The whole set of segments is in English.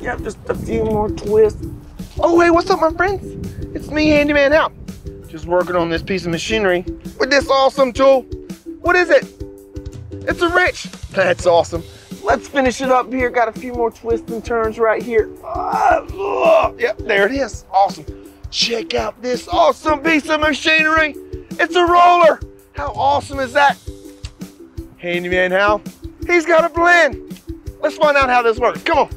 Yeah, just a few more twists. Oh, hey, what's up, my friends? It's me, Handyman Hal. Just working on this piece of machinery with this awesome tool. What is it? It's a wrench. That's awesome. Let's finish it up here. Got a few more twists and turns right here. Yep, there it is. Awesome. Check out this awesome piece of machinery. It's a roller. How awesome is that? Handyman Hal, he's got a plan. Let's find out how this works. Come on.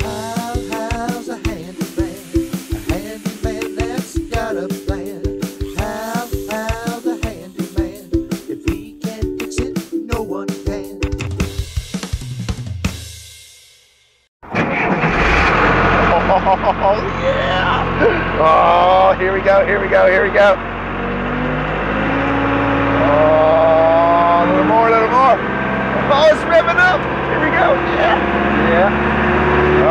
Hal's a handyman. A handyman that's got a plan. Hal the handyman. If he can't fix it, no one can. Oh, yeah. Oh, here we go, here we go, here we go. Oh, a little more, a little more. Oh, it's revving up. Here we go. Yeah. Yeah. All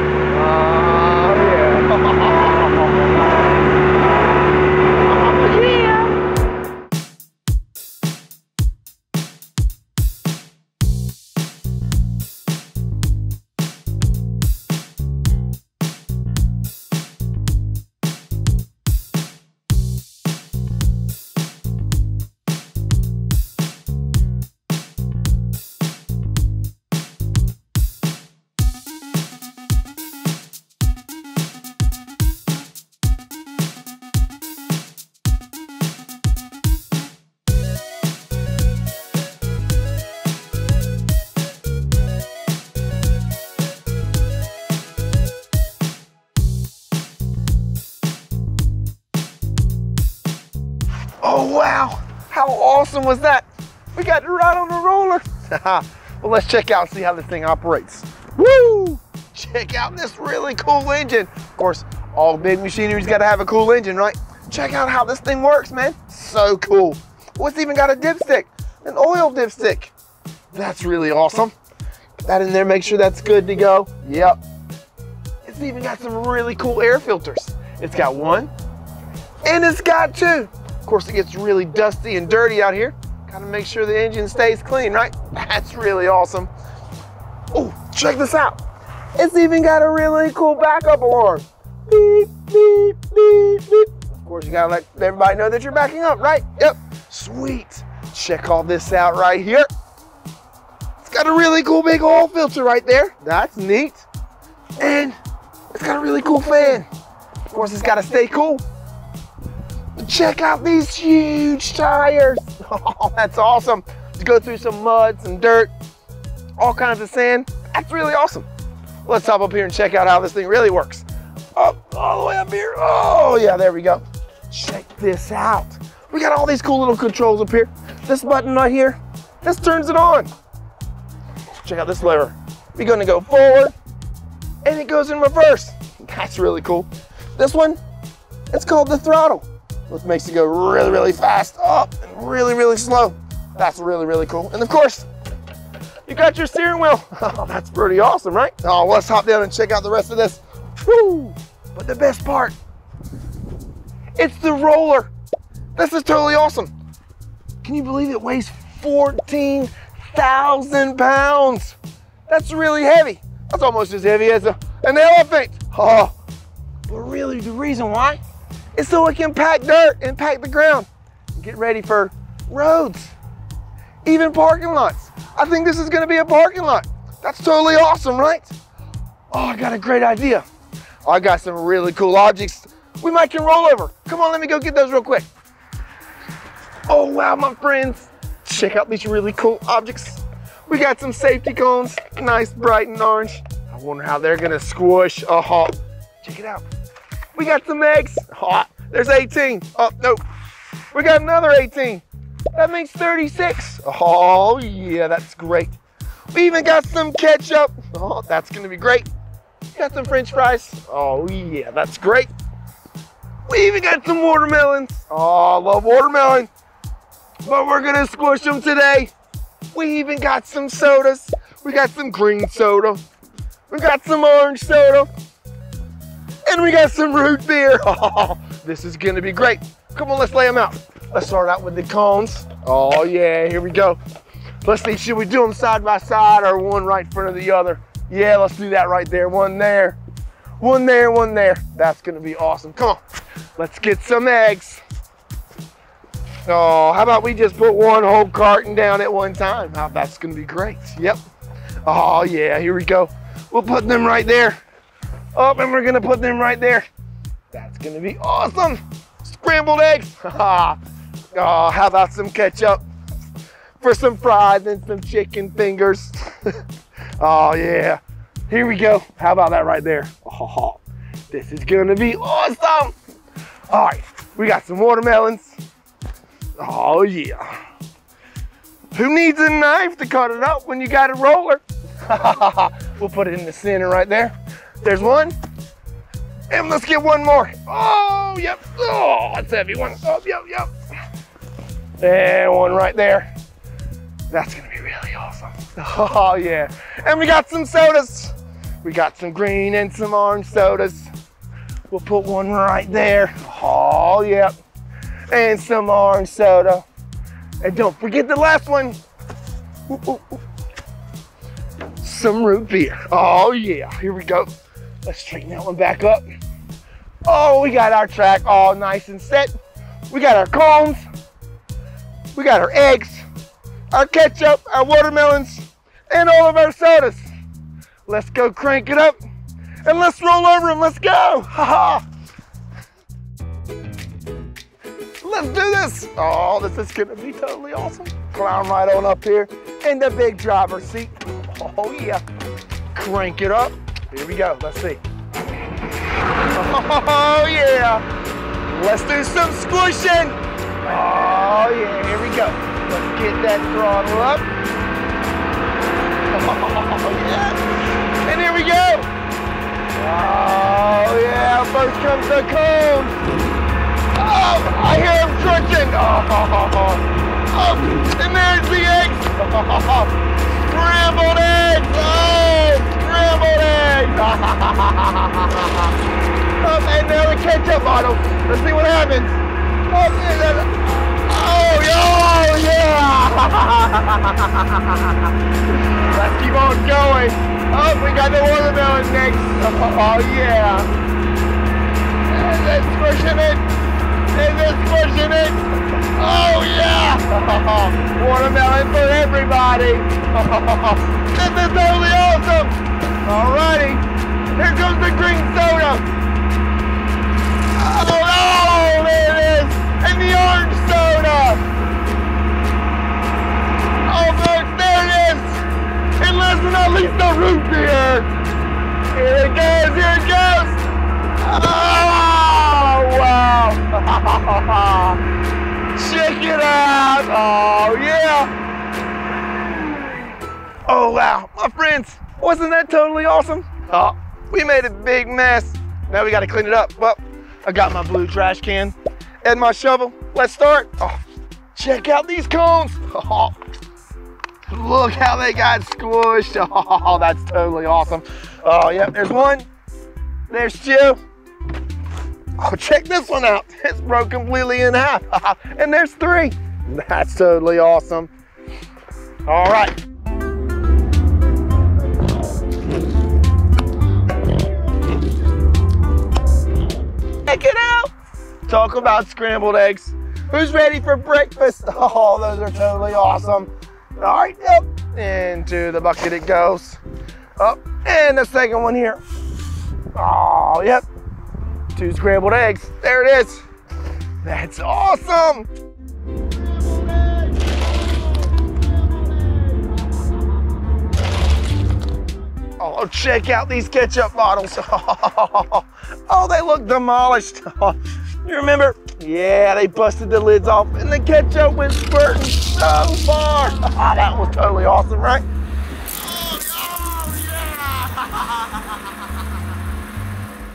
Oh, oh, wow, how awesome was that? We got to ride on the roller. Well, let's check out and see how this thing operates. Woo! Check out this really cool engine. Of course, all big machinery's got to have a cool engine, right? Check out how this thing works, man. So cool. Well, it's even got a dipstick, an oil dipstick. That's really awesome. Put that in there, make sure that's good to go. Yep. It's even got some really cool air filters. It's got one, and it's got two. Of course, it gets really dusty and dirty out here. Gotta make sure the engine stays clean, right? That's really awesome. Oh, check this out. It's even got a really cool backup alarm. Beep, beep, beep, beep. Of course, you gotta let everybody know that you're backing up, right? Yep, sweet. Check all this out right here. It's got a really cool big oil filter right there. That's neat. And it's got a really cool fan. Of course, it's gotta stay cool. Check out these huge tires. Oh, that's awesome. To go through some mud, some dirt, all kinds of sand. That's really awesome. Let's hop up here and check out how this thing really works. Up, all the way up here. Oh yeah, there we go. Check this out. We got all these cool little controls up here. This button right here, this turns it on. Check out this lever. We're gonna go forward and it goes in reverse. That's really cool. This one, it's called the throttle. Which makes it go really, really fast up and really, really slow. That's really, really cool. And of course, you got your steering wheel. Oh, that's pretty awesome, right? Oh, let's hop down and check out the rest of this. Woo! But the best part, it's the roller. This is totally awesome. Can you believe it weighs 14,000 pounds? That's really heavy. That's almost as heavy as an elephant. Oh, but really the reason why? It's so it can pack dirt and pack the ground. Get ready for roads, even parking lots. I think this is gonna be a parking lot. That's totally awesome, right? Oh, I got a great idea. I got some really cool objects. We might can roll over. Come on, let me go get those real quick. Oh, wow, my friends. Check out these really cool objects. We got some safety cones, nice, bright and orange. I wonder how they're gonna squish. Uh-huh. Check it out. We got some eggs. Oh, there's 18. Oh, no. We got another 18. That makes 36. Oh, yeah, that's great. We even got some ketchup. Oh, that's going to be great. We got some French fries. Oh, yeah, that's great. We even got some watermelons. Oh, I love watermelon. But we're going to squish them today. We even got some sodas. We got some green soda. We got some orange soda. And we got some root beer. Oh, this is gonna be great. Come on, let's lay them out. Let's start out with the cones. Oh yeah, here we go. Let's see, should we do them side by side or one right in front of the other? Yeah, let's do that right there. One there, one there, one there. That's gonna be awesome. Come on, let's get some eggs. Oh, how about we just put one whole carton down at one time? Oh, that's gonna be great, yep. Oh yeah, here we go. We'll put them right there. Up, and we're gonna put them right there. That's gonna be awesome. Scrambled eggs. Oh, how about some ketchup for some fries and some chicken fingers? Oh yeah, here we go. How about that right there? Oh, this is gonna be awesome. All right, we got some watermelons. Oh yeah. Who needs a knife to cut it up when you got a roller? We'll put it in the center right there. There's one. And let's get one more. Oh, yep. Oh, that's heavy one. Oh, yep, yep. And one right there. That's gonna be really awesome. Oh yeah. And we got some sodas. We got some green and some orange sodas. We'll put one right there. Oh, yep. And some orange soda. And don't forget the last one. Ooh, ooh, ooh. Some root beer. Oh yeah, here we go. Let's straighten that one back up. Oh, we got our track all nice and set. We got our cones. We got our eggs, our ketchup, our watermelons, and all of our sodas. Let's go crank it up and let's roll over and let's go. Ha ha. Let's do this. Oh, this is gonna be totally awesome. Climb right on up here in the big driver's seat. Oh yeah, crank it up. Here we go, let's see. Oh yeah, let's do some squishing. Oh yeah, here we go. Let's get that throttle up. Oh yeah, and here we go. Oh yeah, first comes the cone. Oh, I hear him crunching. Oh, oh, oh, oh, and there's the eggs. Oh, oh, oh. Scrambled eggs. Oh, scrambled eggs. Oh, and now the ketchup bottle. Let's see what happens. Oh, oh, oh yeah. Let's keep on going. Oh, we got the watermelon next. Oh, yeah. And they're squishing it. And they're squishing it. Oh yeah! Watermelon for everybody. This is totally awesome. Alrighty, here comes the green soda. Oh, oh, there it is. And the orange soda. Oh, there it is. And last but not least, the root beer. Here it goes. Here it goes. Oh wow! Check it out! Oh yeah! Oh wow, my friends, wasn't that totally awesome? Oh, we made a big mess. Now we gotta clean it up. Well, I got my blue trash can and my shovel. Let's start. Oh, check out these cones. Oh, look how they got squished. Oh, that's totally awesome. Oh yeah, there's one. There's two. Oh, check this one out. It's broke completely in half. And there's three. That's totally awesome. All right. Check it out. Talk about scrambled eggs. Who's ready for breakfast? Oh, those are totally awesome. All right, yep. Into the bucket it goes. Up, and the second one here. Oh, yep. Two scrambled eggs. There it is. That's awesome. Oh, check out these ketchup bottles. Oh, they look demolished. You remember? Yeah, they busted the lids off and the ketchup went spurting so far. Oh, that was totally awesome, right?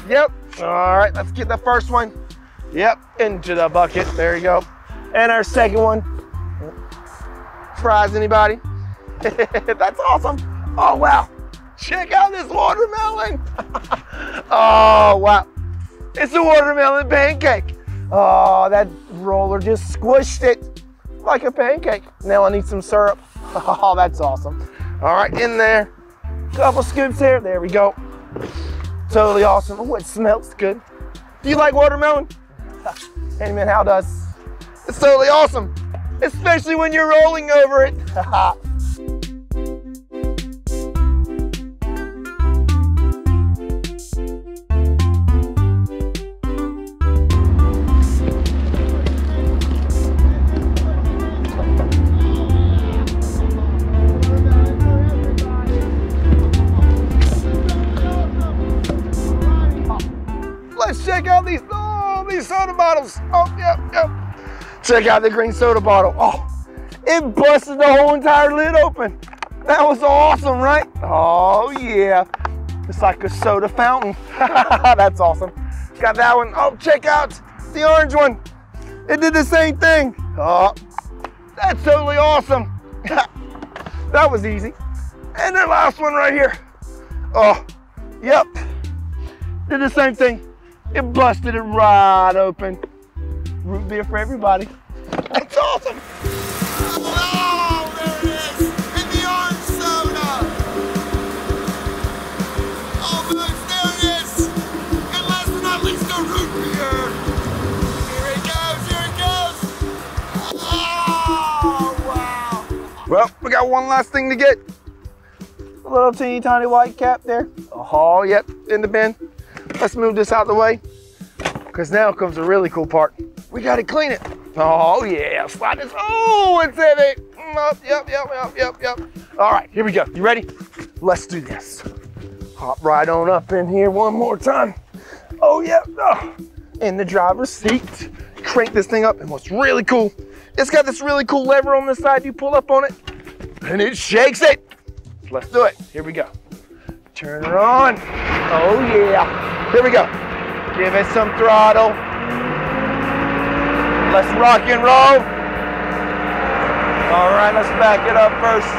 Yep. All right, let's get the first one. Yep, into the bucket. There you go. And our second one. Fries, anybody? That's awesome. Oh, wow. Check out this watermelon. Oh, wow. It's a watermelon pancake. Oh, that roller just squished it. like a pancake. Now I need some syrup. Oh, that's awesome. All right, in there. Couple scoops here. There we go. Totally awesome. Oh, it smells good. Do you like watermelon? Handyman Hal does. It's totally awesome, especially when you're rolling over it. Let's check out these soda bottles. Oh, yep, yep. Check out the green soda bottle. Oh, it busted the whole entire lid open. That was awesome, right? Oh yeah, it's like a soda fountain. That's awesome. Got that one. Oh, check out the orange one. It did the same thing. Oh, that's totally awesome. That was easy. And the last one right here. Oh, yep, did the same thing. It busted it right open. Root beer for everybody. That's awesome. Oh, there it is, in the orange soda. Oh, there it is. And last but not least, the root beer. Here it goes, here it goes. Oh, wow. Well, we got one last thing to get. A little teeny tiny white cap there. Oh, yep, in the bin. Let's move this out the way, because now comes the really cool part. We gotta clean it. Oh yeah, slide this. Oh, it's heavy. Yep. All right, here we go. You ready? Let's do this. Hop right on up in here one more time. Oh yeah, oh. In the driver's seat. Crank this thing up, and what's really cool, it's got this really cool lever on this side. You pull up on it, and it shakes it. Let's do it. Here we go. Turn her on. Oh yeah. Here we go. Give it some throttle. Let's rock and roll. All right, let's back it up first.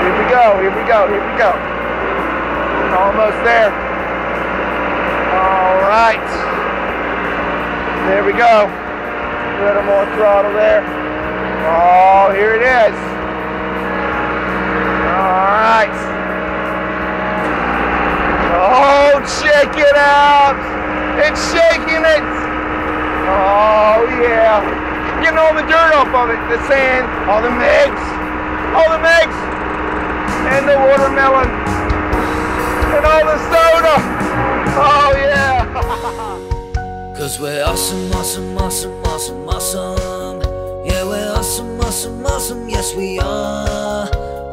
Here we go, here we go, here we go. Almost there. All right. There we go. A little more throttle there. Oh, here it is. All right. Oh, check it out. It's shaking it. Oh, yeah. Getting all the dirt off of it, the sand, all the mix, and the watermelon, and all the soda. Oh, yeah. 'Cause we're awesome, awesome, awesome, awesome, awesome. Yeah, we're awesome, awesome, awesome. Yes, we are.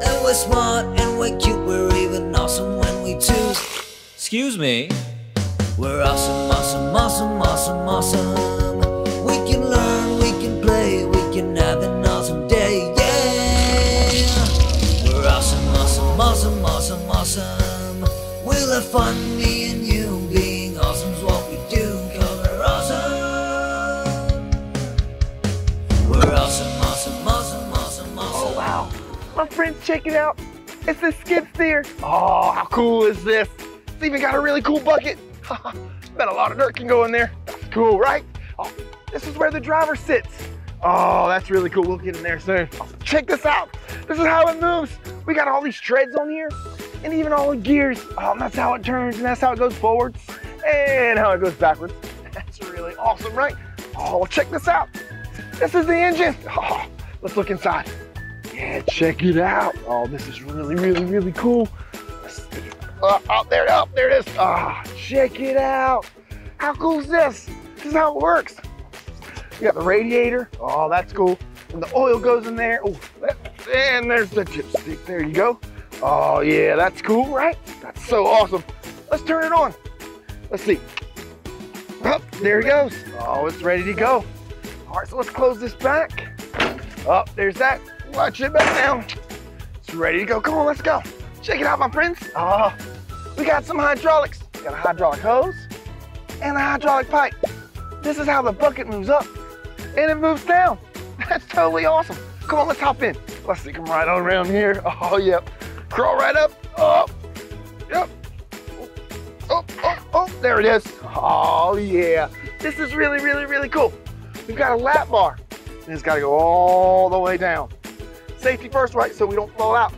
And we're smart, and we're cute. We're even awesome when we choose. Excuse me. We're awesome, awesome, awesome, awesome, awesome. We can learn, we can play, we can have an awesome day, yeah. We're awesome, awesome, awesome, awesome, awesome. We'll have fun, me and you. Being awesome's what we do, 'cause we're awesome. We're awesome, awesome, awesome, awesome, awesome. Oh wow, my friends, check it out. It's the skid steer. Oh, how cool is this? It's even got a really cool bucket. Bet a lot of dirt can go in there. That's cool, right? Oh, this is where the driver sits. Oh, that's really cool. We'll get in there soon. Oh, check this out. This is how it moves. We got all these treads on here and even all the gears. Oh, and that's how it turns, and that's how it goes forwards and how it goes backwards. That's really awesome, right? Oh, check this out. This is the engine. Oh, let's look inside. Yeah, check it out. Oh, this is really, really, really cool. There it is. Ah, oh, check it out. How cool is this? This is how it works. You got the radiator. Oh, that's cool. And the oil goes in there. Oh, and there's the dipstick. There you go. Oh yeah, that's cool, right? That's so awesome. Let's turn it on. Let's see. Oh, there it goes. Oh, it's ready to go. All right, so let's close this back. Oh, there's that. Watch it back down. It's ready to go. Come on, let's go. Check it out, my friends. Oh, we got some hydraulics. We got a hydraulic hose and a hydraulic pipe. This is how the bucket moves up and it moves down. That's totally awesome. Come on, let's hop in. Let's see, come right on around here. Oh, yep. Crawl right up. Oh, yep. Oh, oh, oh, there it is. Oh, yeah. This is really, really, really cool. We've got a lap bar. and it's got to go all the way down. Safety first, right? So we don't blow out.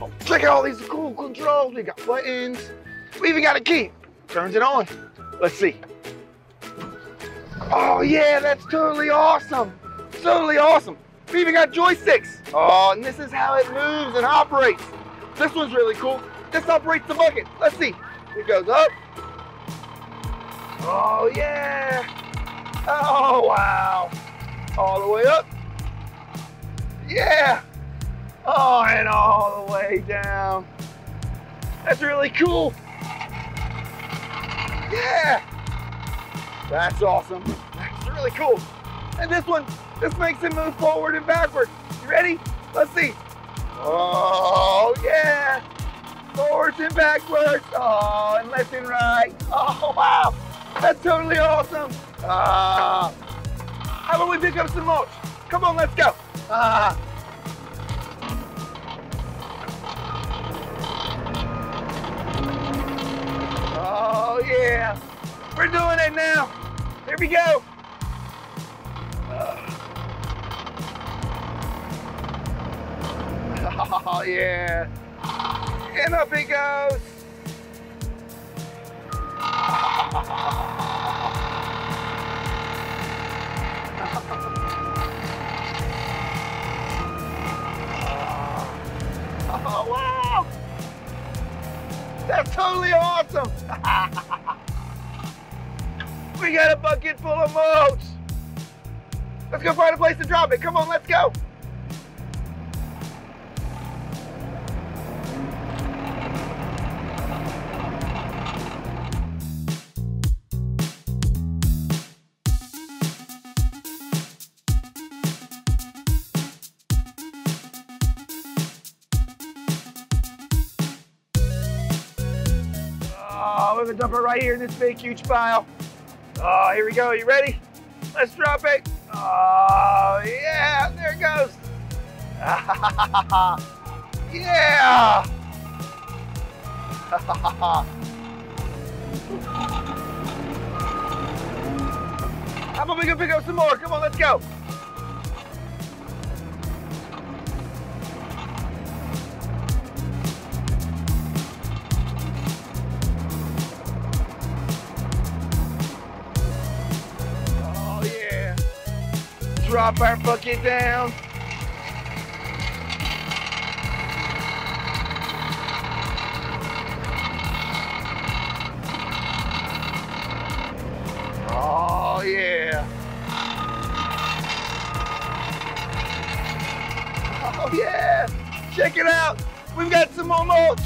Oh, check out all these cool controls. We got buttons. We even got a key. Turns it on. Let's see. Oh yeah, that's totally awesome. Totally awesome. We even got joysticks. Oh, and this is how it moves and operates. This one's really cool. This operates the bucket. Let's see. It goes up. Oh yeah. Oh wow. All the way up. Yeah. Oh, and all the way down. That's really cool. Yeah. That's awesome. That's really cool. And this one, this makes it move forward and backward. You ready? Let's see. Oh, yeah. Forwards and backwards. Oh, and left and right. Oh, wow. That's totally awesome. How about we pick up some mulch? Come on, let's go. Oh, yeah. We're doing it now. Here we go. Oh, yeah. And up it goes. Oh, wow. That's totally awesome. We got a bucket full of mulch. Let's go find a place to drop it. Come on, let's go. Oh, we're gonna dump it right here in this big, huge pile. Oh, here we go. You ready? Let's drop it. Oh, yeah. There it goes. Yeah. How about we go pick up some more? Come on, let's go. Drop our bucket down. Oh, yeah. Oh, yeah. Check it out. We've got some more mulch.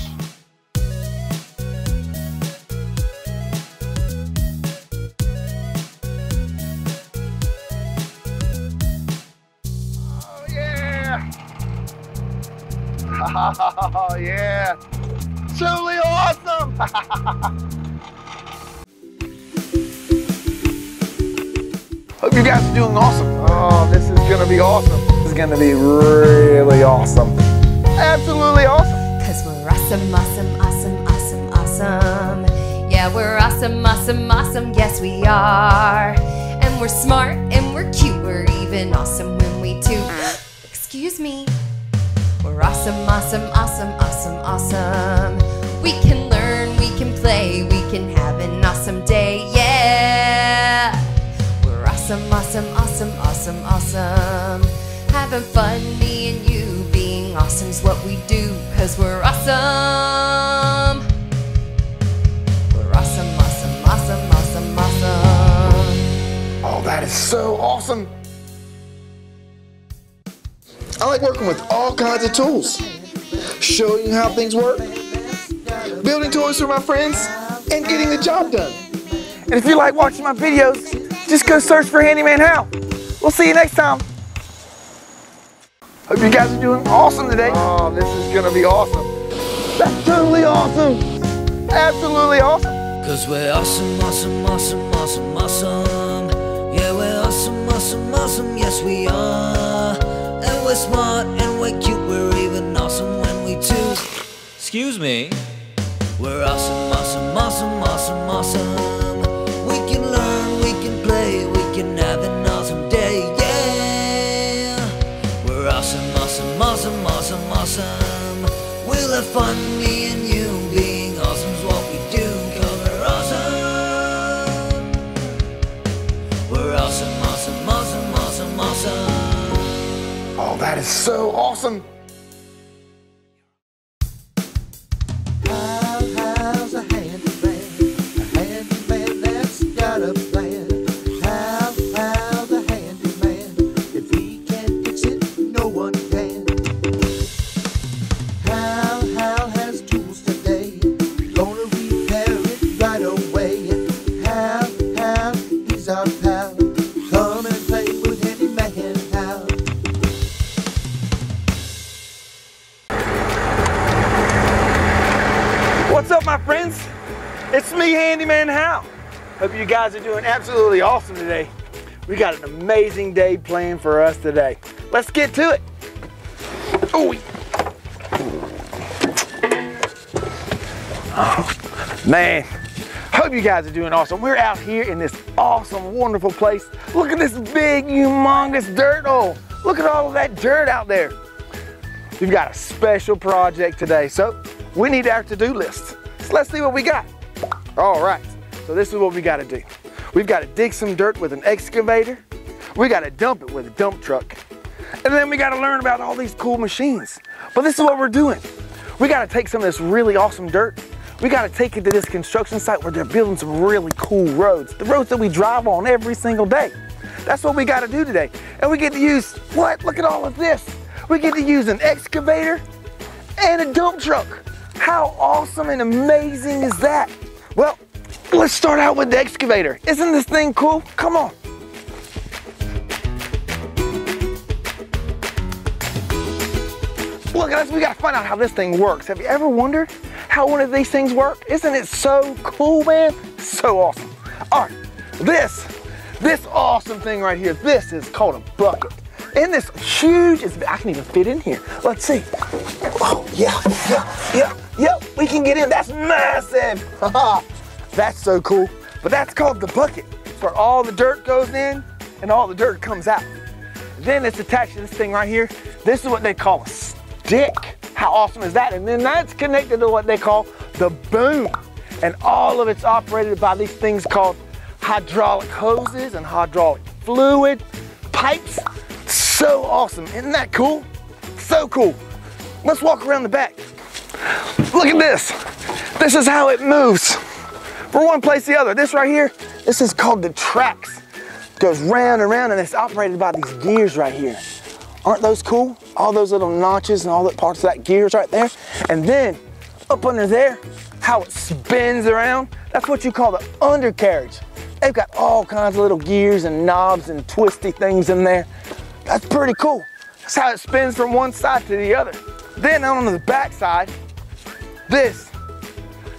Oh, yeah. Truly awesome. Hope you guys are doing awesome. Oh, this is going to be awesome. This is going to be really awesome. Absolutely awesome. Because we're awesome, awesome, awesome, awesome, awesome. Yeah, we're awesome, awesome, awesome. Yes, we are. And we're smart and we're cute. We're even awesome when we toot. Excuse me. We're awesome, awesome, awesome, awesome, awesome. We can learn, we can play, we can have an awesome day, yeah. We're awesome, awesome, awesome, awesome, awesome. Having fun, me and you, being awesome's what we do, 'cause we're awesome. We're awesome, awesome, awesome, awesome, awesome. Oh, that is so awesome. I like working with all kinds of tools, showing you how things work, building toys for my friends, and getting the job done. And if you like watching my videos, just go search for Handyman Hal. We'll see you next time. Hope you guys are doing awesome today. Oh, this is gonna be awesome. That's totally awesome. Absolutely awesome. 'Cause we're awesome, awesome, awesome, awesome, awesome. Yeah, we're awesome, awesome, awesome. Yes, we are. And we're smart and we're cute, we're even awesome when we choose. Excuse me. We're awesome, awesome, awesome, awesome, awesome. We can learn, we can play, we can have an awesome day, yeah. awesome. We'll have fun, me and you. Being awesome's what we do, 'cause we're awesome. We're awesome, awesome, awesome, awesome, awesome. Oh, that is so awesome. What's up, my friends? It's me, Handyman Hal. Hope you guys are doing absolutely awesome today. We got an amazing day planned for us today. Let's get to it. Oh, man. Hope you guys are doing awesome. We're out here in this awesome, wonderful place. Look at this big, humongous dirt hole. Look at all of that dirt out there. We've got a special project today, so we need our to-do list. So let's see what we got. All right, so this is what we gotta do. We've gotta dig some dirt with an excavator. We gotta dump it with a dump truck. And then we gotta learn about all these cool machines. But this is what we're doing. We gotta take some of this really awesome dirt. We gotta take it to this construction site where they're building some really cool roads. The roads that we drive on every single day. That's what we gotta do today. And we get to use, what? Look at all of this. We get to use an excavator and a dump truck. How awesome and amazing is that? Well, let's start out with the excavator. Isn't this thing cool? Come on. Look at us, we gotta find out how this thing works. Have you ever wondered how one of these things work? Isn't it so cool, man? So awesome. All right, this awesome thing right here, this is called a bucket. And this huge, I can even fit in here. Let's see. Oh, yeah, we can get in. That's massive. That's so cool. But that's called the bucket. It's where all the dirt goes in and all the dirt comes out. Then it's attached to this thing right here. This is what they call a stick. How awesome is that? And then that's connected to what they call the boom. And all of it's operated by these things called hydraulic hoses and hydraulic fluid pipes. So awesome, isn't that cool? So cool. Let's walk around the back. Look at this. This is how it moves from one place to the other. This right here, this is called the tracks. It goes round and round and it's operated by these gears right here. Aren't those cool? All those little notches and all the parts of that gears right there. And then up under there, how it spins around, that's what you call the undercarriage. They've got all kinds of little gears and knobs and twisty things in there. That's pretty cool. That's how it spins from one side to the other. Then on the back side, this,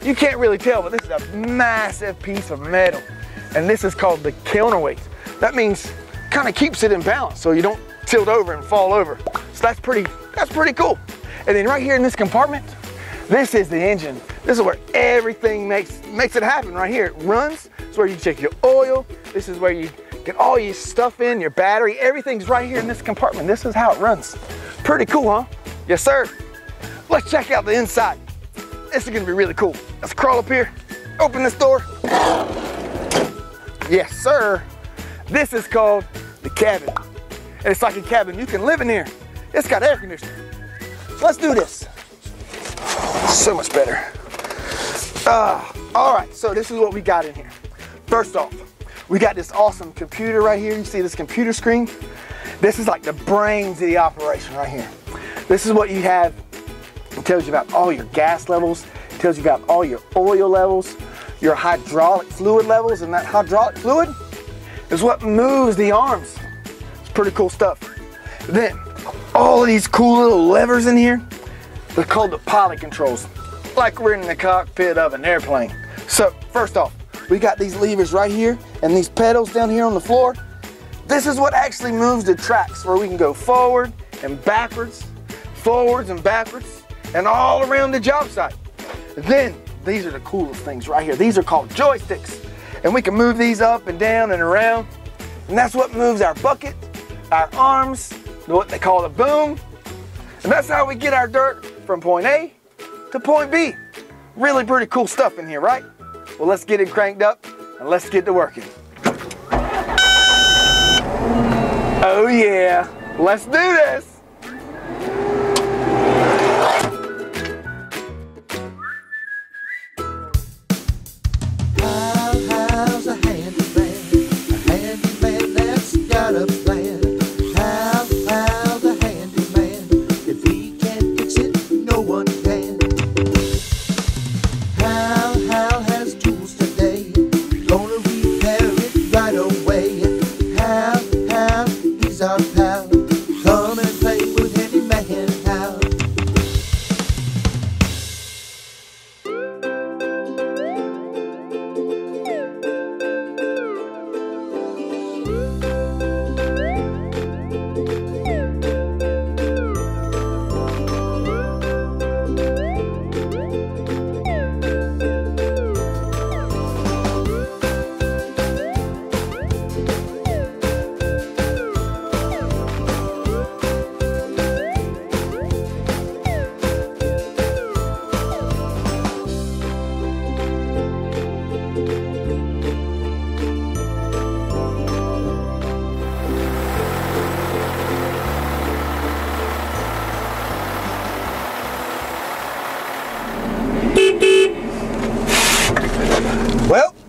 you can't really tell, but this is a massive piece of metal. And this is called the counterweight. That means kind of keeps it in balance so you don't tilt over and fall over. So that's pretty cool. And then right here in this compartment, this is the engine. This is where everything makes it happen right here. It runs, it's where you check your oil. This is where you get all your stuff in, your battery, everything's right here in this compartment. This is how it runs. Pretty cool, huh? Yes, sir. Let's check out the inside. This is gonna be really cool. Let's crawl up here, open this door. Yes, sir. This is called the cabin. And it's like a cabin, you can live in here. It's got air conditioning. Let's do this. So much better. All right, so this is what we got in here. First off, we got this awesome computer right here. You see this computer screen? This is like the brains of the operation right here. This is what you have. It tells you about all your gas levels. It tells you about all your oil levels, your hydraulic fluid levels, and that hydraulic fluid is what moves the arms. It's pretty cool stuff. Then all of these cool little levers in here, they're called the pilot controls, like we're in the cockpit of an airplane. So first off, we got these levers right here and these pedals down here on the floor. This is what actually moves the tracks where we can go forwards and backwards, and all around the job site. Then these are the coolest things right here. These are called joysticks. And we can move these up and down and around. And that's what moves our bucket, our arms, what they call the boom, And that's how we get our dirt from point A to point B. Really pretty cool stuff in here, right? Well, let's get it cranked up and let's get to working. Oh yeah, let's do this.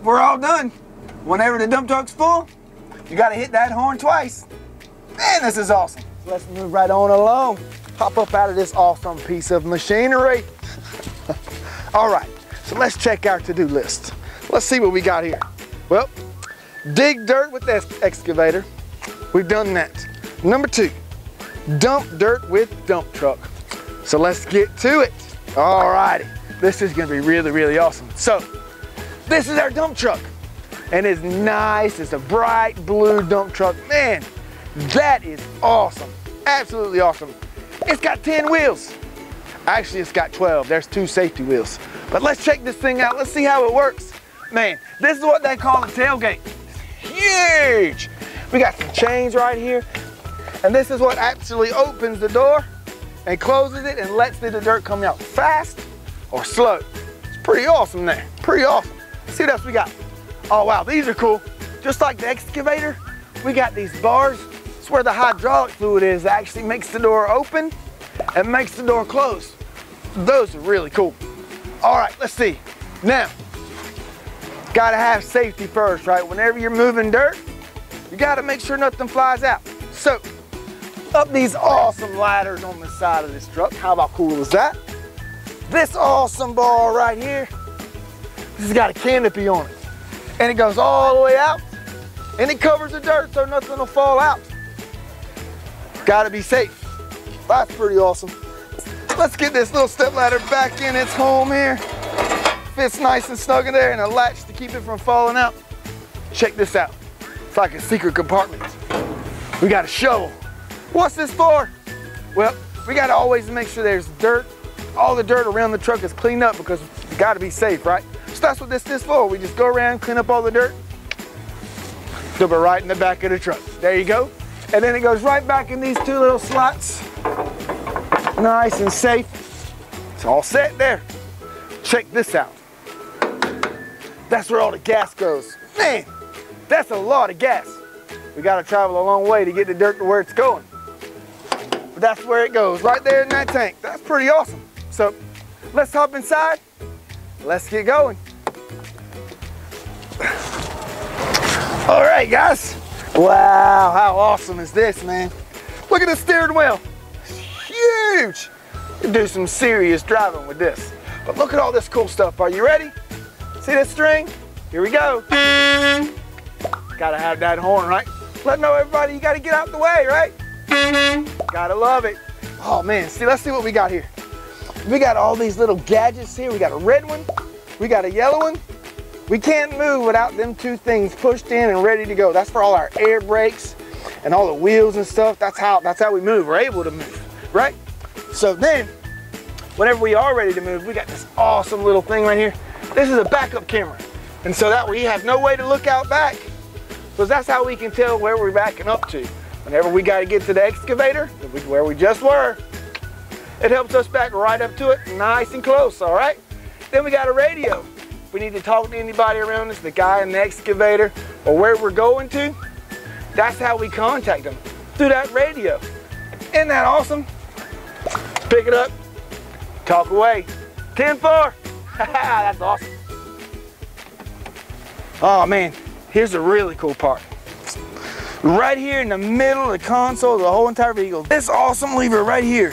We're all done. Whenever the dump truck's full, you gotta hit that horn twice. Man, this is awesome. Let's move right on along. Hop up out of this awesome piece of machinery. All right, so let's check our to-do list. Let's see what we got here. Well, dig dirt with the excavator. We've done that. Number two, dump dirt with dump truck. So let's get to it. All righty, this is gonna be really, really awesome. So, this is our dump truck, and it's nice. It's a bright blue dump truck. Man, that is awesome, absolutely awesome. It's got 10 wheels. Actually, it's got 12. There's 2 safety wheels. But let's check this thing out. Let's see how it works. Man, this is what they call a tailgate. Huge. We got some chains right here, and this is what actually opens the door and closes it and lets the dirt come out fast or slow. It's pretty awesome there, pretty awesome. See what else we got. Oh wow, these are cool. Just like the excavator, we got these bars. It's where the hydraulic fluid is that actually makes the door open and makes the door close. Those are really cool. All right, let's see. Now, gotta have safety first, right? Whenever you're moving dirt, you gotta make sure nothing flies out. So, up these awesome ladders on the side of this truck. How about cool is that? This awesome bar right here, this has got a canopy on it, and it goes all the way out, and it covers the dirt so nothing will fall out. Gotta be safe. That's pretty awesome. Let's get this little step ladder back in its home here. Fits nice and snug in there, and a latch to keep it from falling out. Check this out. It's like a secret compartment. We got a shovel. What's this for? Well, we gotta always make sure there's dirt. All the dirt around the truck is cleaned up because it's gotta be safe, right? So that's what this is for. We just go around, clean up all the dirt, dump it right in the back of the truck. There you go. And then it goes right back in these 2 little slots. Nice and safe. It's all set there. Check this out. That's where all the gas goes. Man, that's a lot of gas. We gotta travel a long way to get the dirt to where it's going. But that's where it goes, right there in that tank. That's pretty awesome. So let's hop inside. Let's get going. All right, guys. Wow, how awesome is this, man? Look at the steering wheel. It's huge. You do some serious driving with this. But look at all this cool stuff. Are you ready? See this string? Here we go. Gotta have that horn, right? Let know everybody you gotta get out the way, right? Gotta love it. Oh man, see, let's see what we got here. We got all these little gadgets here. We got a red one, we got a yellow one. We can't move without them 2 things pushed in and ready to go. That's for all our air brakes and all the wheels and stuff. That's how we move. We're able to move, right? So then, whenever we are ready to move, we got this awesome little thing right here. This is a backup camera. And so that way you have no way to look out back. So that's how we can tell where we're backing up to. Whenever we gotta get to the excavator, where we just were, It helps us back right up to it, nice and close, all right? Then we got a radio. If we need to talk to anybody around us, the guy in the excavator, or where we're going to, that's how we contact them, through that radio. Isn't that awesome? Pick it up, talk away. 10-4, that's awesome. Oh man, here's the really cool part. Right here in the middle of the console of the whole entire vehicle, this awesome lever right here.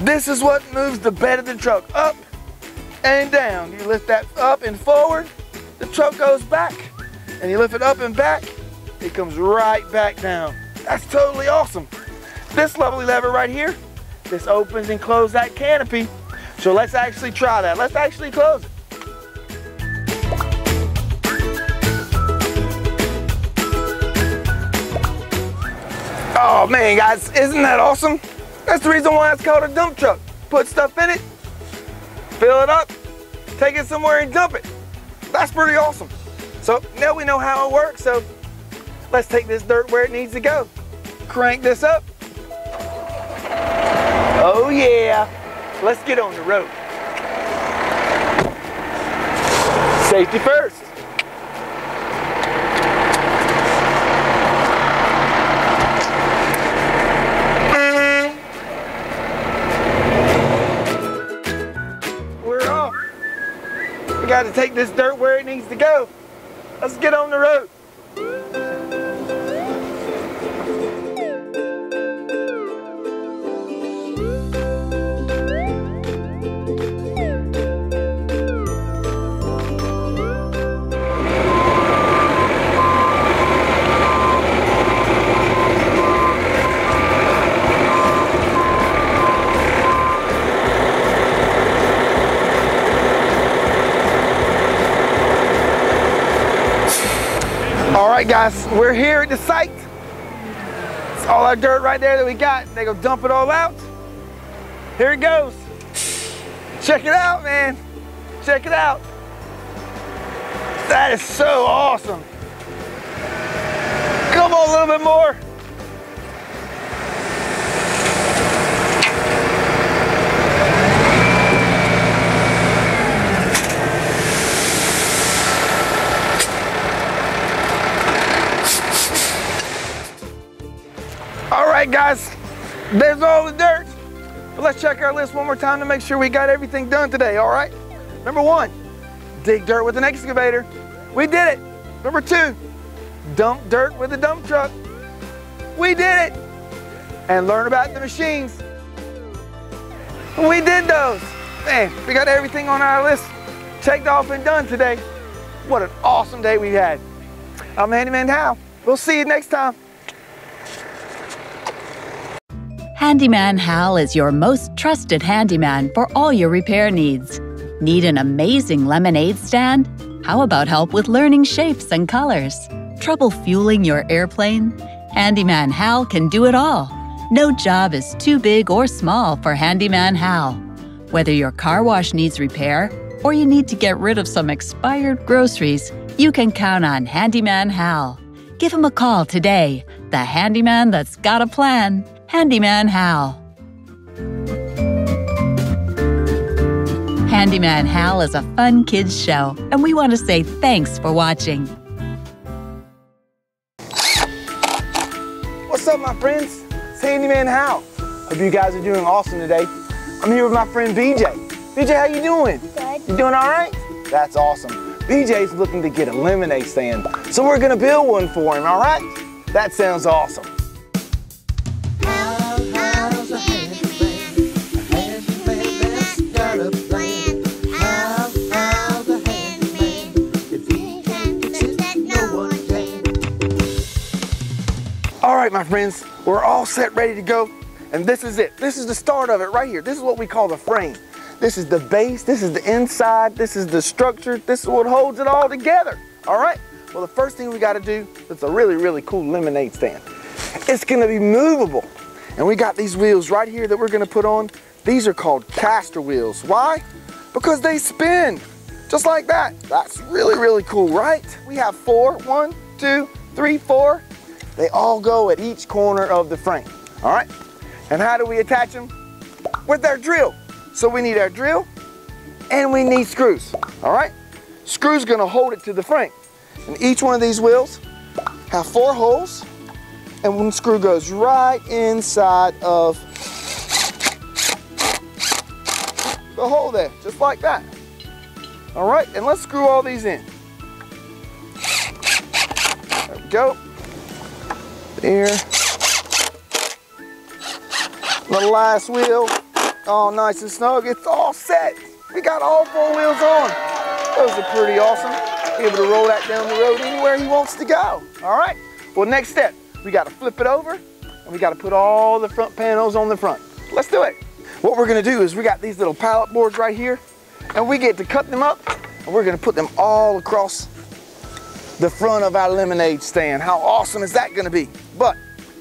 This is what moves the bed of the truck up and down. You lift that up and forward, the truck goes back. And you lift it up and back, it comes right back down. That's totally awesome. This lovely lever right here, this opens and closes that canopy. So let's actually try that. Let's actually close it. Oh man, guys, isn't that awesome? That's the reason why it's called a dump truck. Put stuff in it, fill it up, take it somewhere and dump it. That's pretty awesome. So now we know how it works, so let's take this dirt where it needs to go. Crank this up. Oh yeah, let's get on the road. Safety first. Got to take this dirt where it needs to go. Let's get on the road. Alright guys, we're here at the site. It's all our dirt right there that we got. They go dump it all out. Here it goes. Check it out, man. Check it out. That is so awesome. Come on, a little bit more. Guys, there's all the dirt, but let's check our list one more time to make sure we got everything done today. All right, number 1, dig dirt with an excavator. We did it. Number 2, dump dirt with a dump truck. We did it. And learn about the machines. We did those. Man, we got everything on our list checked off and done today. What an awesome day we had. I'm Handyman Hal. We'll see you next time. Handyman Hal is your most trusted handyman for all your repair needs. Need an amazing lemonade stand? How about help with learning shapes and colors? Trouble fueling your airplane? Handyman Hal can do it all. No job is too big or small for Handyman Hal. Whether your car wash needs repair or you need to get rid of some expired groceries, you can count on Handyman Hal. Give him a call today. The handyman that's got a plan. Handyman Hal. Handyman Hal is a fun kids show, and we want to say thanks for watching. What's up, my friends? It's Handyman Hal. Hope you guys are doing awesome today. I'm here with my friend BJ. BJ, how you doing? Good. You doing all right? That's awesome. BJ's looking to get a lemonade stand, so we're gonna build one for him. All right? That sounds awesome. Alright my friends, we're all set, ready to go, and this is it. This is the start of it right here. This is what we call the frame. This is the base, this is the inside, this is the structure, this is what holds it all together. Alright, well the first thing we got to do is a really, really cool lemonade stand. It's going to be movable, and we got these wheels right here that we're going to put on. These are called caster wheels. Why? Because they spin, just like that. That's really, really cool, right? We have 4, 1, 2, 3, 4. They all go at each corner of the frame, all right? And how do we attach them? with our drill. So we need our drill and we need screws, all right? Screws gonna hold it to the frame. And each one of these wheels have 4 holes, and one screw goes right inside of the hole there, just like that. All right, and let's screw all these in. There we go. There. The last wheel, all nice and snug. It's all set. We got all 4 wheels on. Those are pretty awesome. Be able to roll that down the road anywhere he wants to go. All right, well, next step, we gotta flip it over, and we gotta put all the front panels on the front. Let's do it. What we're gonna do is we got these little pallet boards right here, and we get to cut them up, and we're gonna put them all across the front of our lemonade stand. How awesome is that gonna be? But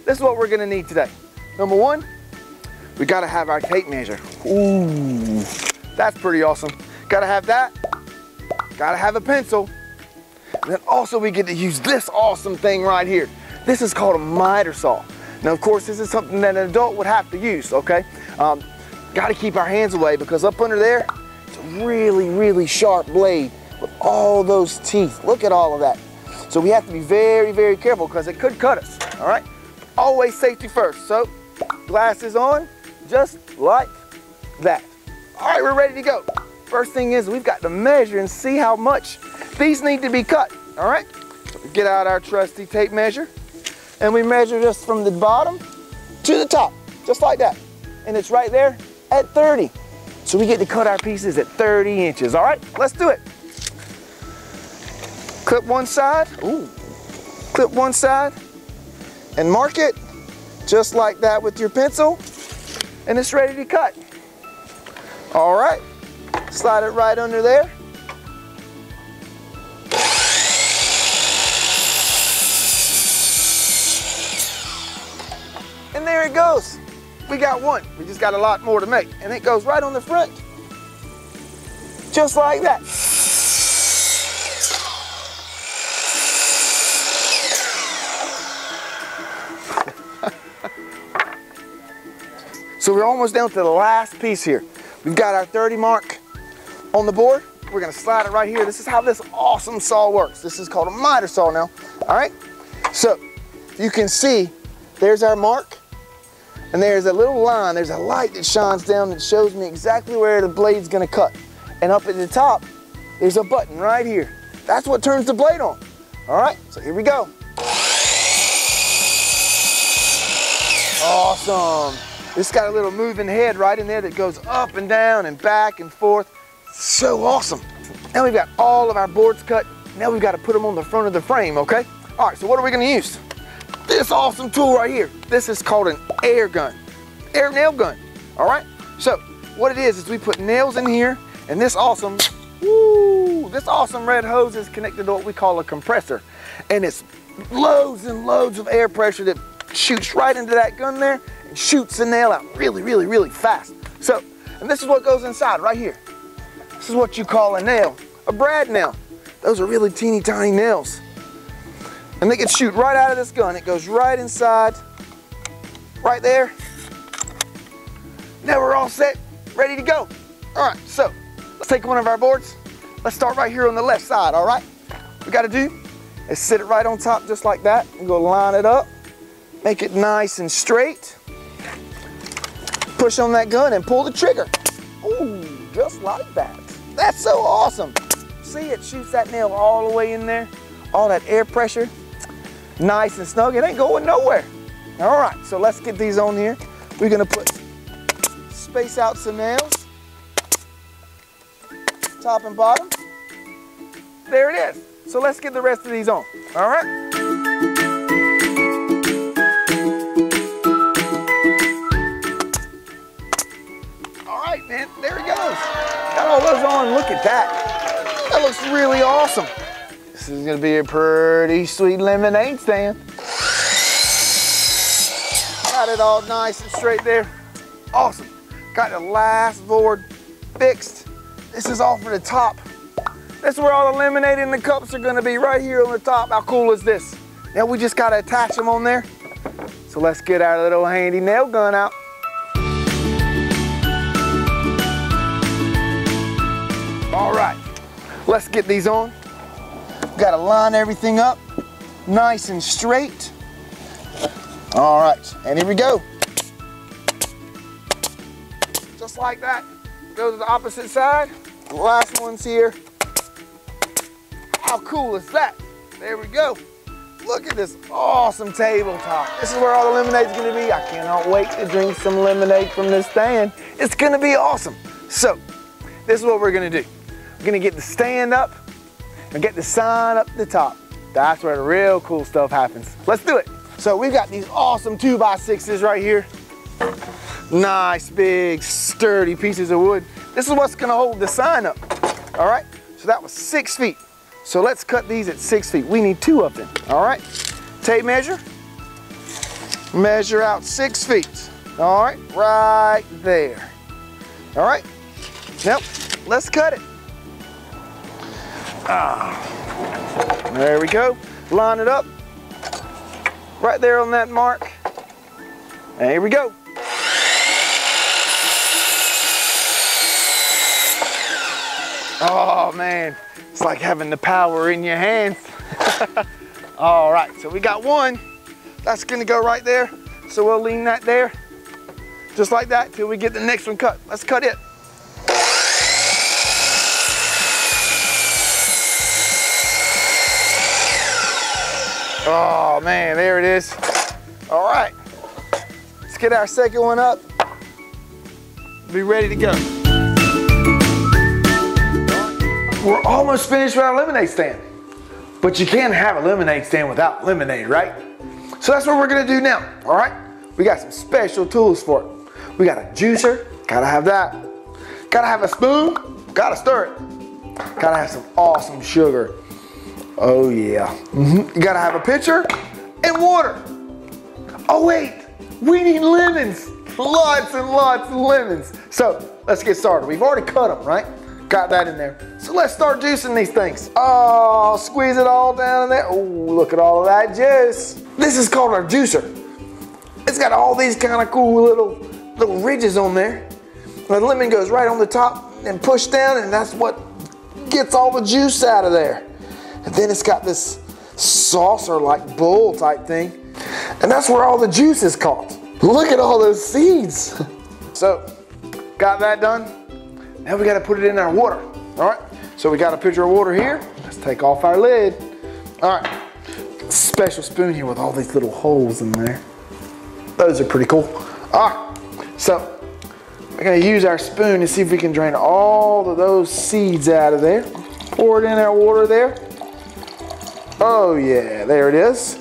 this is what we're gonna need today. Number one, we gotta have our tape measure. Ooh, that's pretty awesome. Gotta have that, gotta have a pencil, and then also we get to use this awesome thing right here. This is called a miter saw. Now, of course, this is something that an adult would have to use, okay? Gotta keep our hands away because up under there, it's a really, really sharp blade with all those teeth. Look at all of that. So we have to be very, very careful because it could cut us, all right? Always safety first. So glasses on, just like that. All right, we're ready to go. First thing is we've got to measure and see how much these need to be cut, all right? So we get out our trusty tape measure, and we measure just from the bottom to the top, just like that. And it's right there at 30. So we get to cut our pieces at 30 inches, all right? Let's do it. Clip one side, ooh, clip one side, and mark it just like that with your pencil, and it's ready to cut. All right, slide it right under there. And there it goes. We got one. We just got a lot more to make. And it goes right on the front, just like that. So we're almost down to the last piece here. We've got our 30 mark on the board. We're gonna slide it right here. This is how this awesome saw works. This is called a miter saw now, all right? So you can see there's our mark, and there's a little line, there's a light that shines down that shows me exactly where the blade's gonna cut. And up at the top, there's a button right here. That's what turns the blade on. All right, so here we go. Awesome. It's got a little moving head right in there that goes up and down and back and forth. So awesome. Now we've got all of our boards cut. Now we've gotta put them on the front of the frame, okay? All right, so what are we gonna use? This awesome tool right here. This is called an air gun, air nail gun, all right? So what it is we put nails in here, and this awesome, woo, this awesome red hose is connected to what we call a compressor. And it's loads and loads of air pressure that shoots right into that gun there and shoots the nail out really, really, really fast. So, and this is what goes inside right here. This is what you call a nail, a brad nail. Those are really teeny tiny nails. And they can shoot right out of this gun. It goes right inside, right there. Now we're all set, ready to go. All right, so let's take one of our boards. Let's start right here on the left side, all right? What we gotta do is sit it right on top just like that. We're gonna line it up, make it nice and straight. Push on that gun and pull the trigger. Ooh, just like that. That's so awesome. See, it shoots that nail all the way in there. All that air pressure. Nice and snug, it ain't going nowhere. All right, so let's get these on here. We're gonna put, space out some nails, top and bottom. There it is. So let's get the rest of these on, all right? All right, man, there it goes. Got all those on, look at that. That looks really awesome. This is gonna be a pretty sweet lemonade stand. Got it all nice and straight there. Awesome. Got the last board fixed. This is all for the top. That's where all the lemonade and the cups are gonna be, right here on the top. How cool is this? Now we just gotta attach them on there. So let's get our little handy nail gun out. Let's get these on. Gotta line everything up nice and straight. All right, and here we go. Just like that. Go to the opposite side. The last one's here. How cool is that? There we go. Look at this awesome tabletop. This is where all the lemonade's gonna be. I cannot wait to drink some lemonade from this stand. It's gonna be awesome. So, this is what we're gonna do. We're gonna get the stand up and get the sign up the top. That's where the real cool stuff happens. Let's do it. So we've got these awesome 2x6s right here. Nice, big, sturdy pieces of wood. This is what's gonna hold the sign up, all right? So that was 6 feet. So let's cut these at 6 feet. We need 2 of them, all right? Tape measure. Measure out 6 feet. All right, right there. All right, now let's cut it. Ah, there we go. Line it up. Right there on that mark. And here we go. Oh man. It's like having the power in your hands. All right, so we got one. That's gonna go right there. So we'll lean that there, just like that, till we get the next one cut. Let's cut it. Oh man, there it is. All right, let's get our second one up. Be ready to go. We're almost finished with our lemonade stand, but you can't have a lemonade stand without lemonade, right? So that's what we're gonna do now, all right? We got some special tools for it. We got a juicer, gotta have that. Gotta have a spoon, gotta stir it. Gotta have some awesome sugar. Oh yeah, You gotta have a pitcher and water. Oh wait, we need lemons. Lots and lots of lemons. So let's get started. We've already cut them, right? Got that in there. So let's start juicing these things. Oh, squeeze it all down in there. Oh, look at all of that juice. This is called our juicer. It's got all these kind of cool little ridges on there. The lemon goes right on the top and push down, and that's what gets all the juice out of there. And then it's got this saucer-like bowl type thing, and that's where all the juice is caught. Look at all those seeds. So, got that done. Now we gotta put it in our water, all right? So we got a pitcher of water here. Let's take off our lid. All right, special spoon here with all these little holes in there. Those are pretty cool. All right, so we're gonna use our spoon to see if we can drain all of those seeds out of there. Pour it in our water there. Oh yeah, there it is.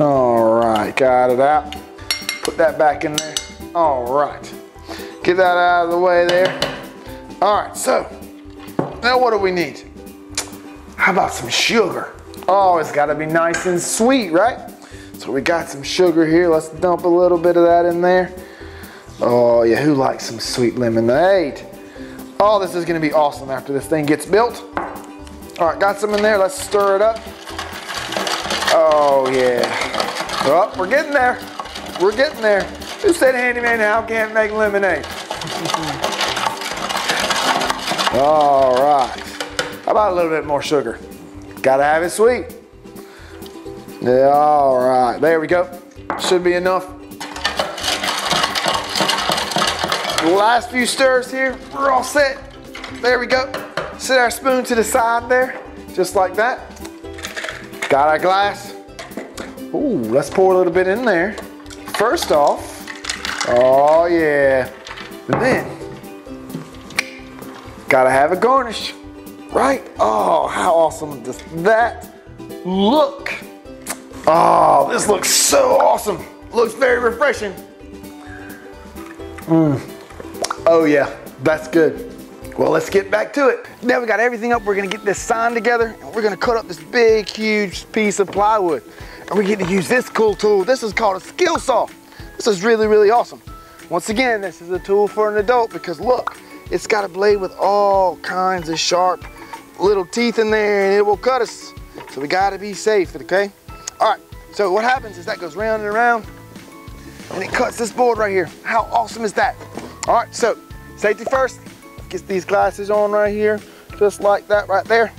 All right, got it out. Put that back in there, all right. Get that out of the way there. All right, so now what do we need? How about some sugar? Oh, it's gotta be nice and sweet, right? So we got some sugar here. Let's dump a little bit of that in there. Oh yeah, who likes some sweet lemonade? Oh, this is gonna be awesome after this thing gets built. All right, got some in there. Let's stir it up. Oh yeah. Oh, we're getting there. We're getting there. Who said Handyman Hal can't make lemonade? All right. How about a little bit more sugar? Gotta have it sweet. Yeah, all right, there we go. Should be enough. The last few stirs here, we're all set. There we go. Set our spoon to the side there, just like that. Got our glass. Ooh, let's pour a little bit in there. First off, oh yeah, and then gotta have a garnish, right? Oh, how awesome does that look? Oh, this looks so awesome. Looks very refreshing. Oh yeah, that's good. Well, let's get back to it. Now we got everything up. We're gonna get this sign together, and we're gonna cut up this big, huge piece of plywood. And we get to use this cool tool. This is called a skill saw. This is really, really awesome. Once again, this is a tool for an adult because look, it's got a blade with all kinds of sharp little teeth in there and it will cut us. So we gotta be safe, okay? All right, so what happens is that goes round and around and it cuts this board right here. How awesome is that? All right, so safety first. Get these glasses on right here. just like that right there.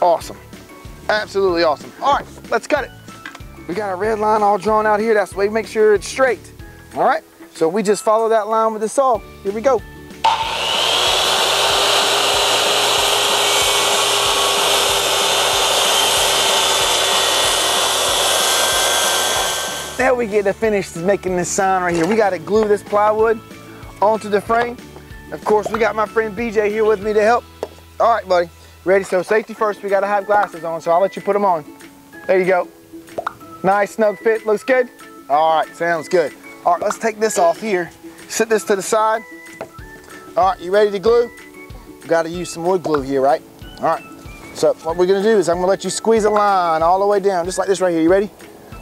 Awesome, absolutely awesome. All right, let's cut it. We got our red line all drawn out here. That's the way we make sure it's straight. All right, so we just follow that line with the saw. Here we go. Now we get to finish making this sign right here. We got to glue this plywood onto the frame. Of course, we got my friend BJ here with me to help. All right, buddy. Ready? So safety first, we got to have glasses on, so I'll let you put them on. There you go. Nice, snug fit. Looks good? All right, sounds good. All right, let's take this off here. Sit this to the side. All right, you ready to glue? We've got to use some wood glue here, right? All right, so what we're going to do is I'm going to let you squeeze a line all the way down, just like this right here. You ready?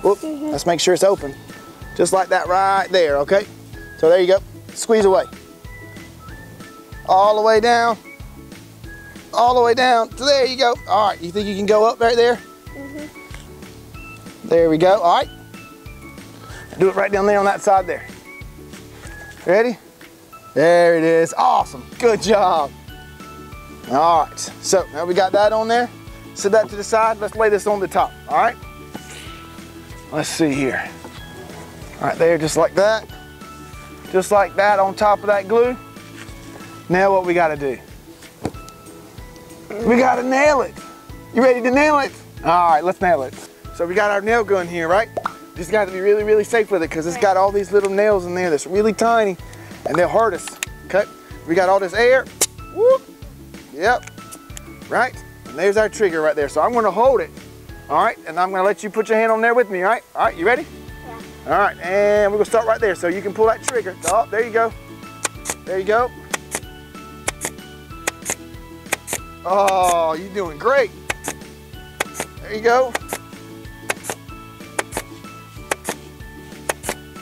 Whoop, let's make sure it's open. Just like that right there, okay? So there you go. Squeeze away. All the way down. All the way down. So there you go. All right, you think you can go up right there? Mm-hmm. There we go. All right. Do it right down there on that side there. Ready? There it is. Awesome. Good job. All right. So now we got that on there. Set that to the side. Let's lay this on the top. All right. Let's see here. All right there, just like that. Just like that on top of that glue. Now what we gotta do? We gotta nail it. You ready to nail it? All right, let's nail it. So we got our nail gun here, right? Just gotta be really, really safe with it because it's got all these little nails in there that's really tiny and they'll hurt us, okay? We got all this air, whoop, yep, right? And there's our trigger right there. So I'm gonna hold it, all right? And I'm gonna let you put your hand on there with me, all right? All right, you ready? All right, and we're gonna start right there. So you can pull that trigger. Oh, there you go. There you go. Oh, you're doing great. There you go.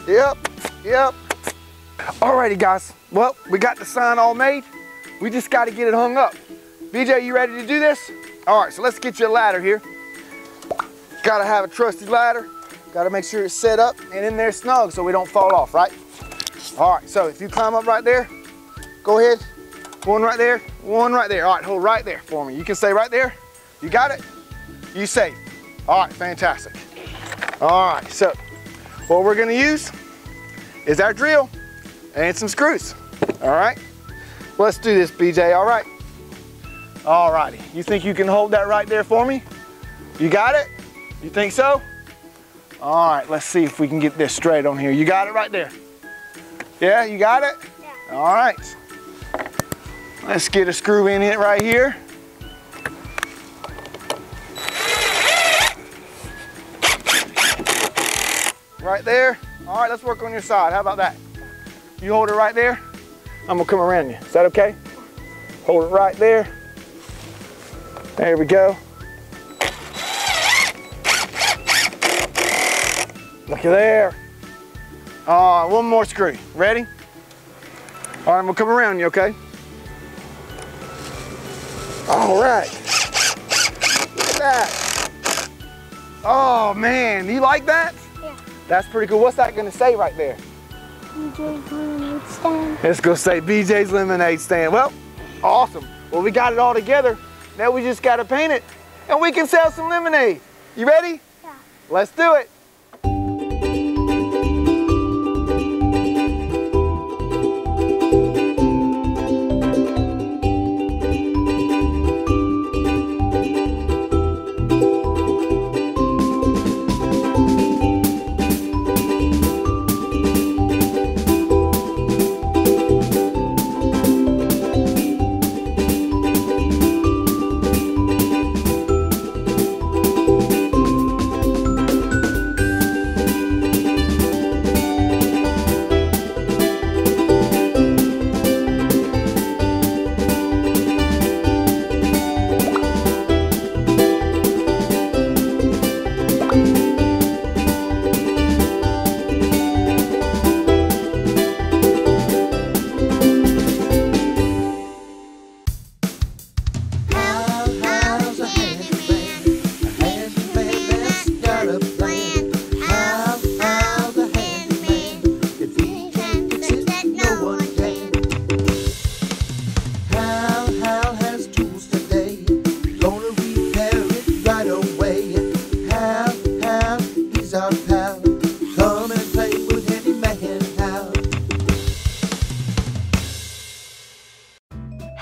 Yep, yep. Alrighty, guys. Well, we got the sign all made. We just gotta get it hung up. BJ, you ready to do this? All right, so let's get you a ladder here. Gotta have a trusty ladder. Gotta make sure it's set up and in there snug so we don't fall off, right? All right, so if you climb up right there, go ahead. One right there, one right there. All right, hold right there for me. You can stay right there. You got it? You safe. All right, fantastic. All right, so what we're gonna use is our drill and some screws, all right? Let's do this, BJ, all right? All righty, you think you can hold that right there for me? You got it? You think so? All right, let's see if we can get this straight on here. You got it right there? Yeah, you got it? Yeah. All right. Let's get a screw in it right here. Right there. All right, let's work on your side. How about that? You hold it right there. I'm gonna come around you. Is that okay? Hold it right there. There we go. Looky there. One more screw. Ready? All right, I'm gonna come around you, okay? All right. Look at that. Oh man, you like that? Yeah. That's pretty cool. What's that gonna say right there? BJ's lemonade stand. It's gonna say BJ's lemonade stand. Well, awesome. Well, we got it all together. Now we just gotta paint it, and we can sell some lemonade. You ready? Yeah. Let's do it.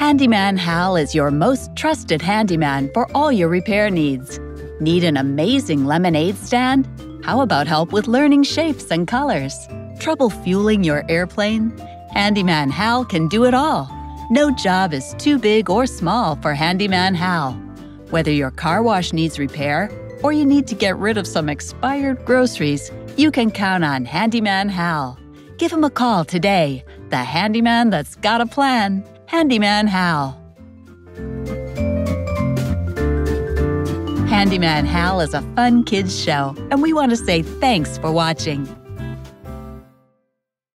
Handyman Hal is your most trusted handyman for all your repair needs. Need an amazing lemonade stand? How about help with learning shapes and colors? Trouble fueling your airplane? Handyman Hal can do it all. No job is too big or small for Handyman Hal. Whether your car wash needs repair or you need to get rid of some expired groceries, you can count on Handyman Hal. Give him a call today. The handyman that's got a plan. Handyman Hal. Handyman Hal is a fun kids show, and we want to say thanks for watching.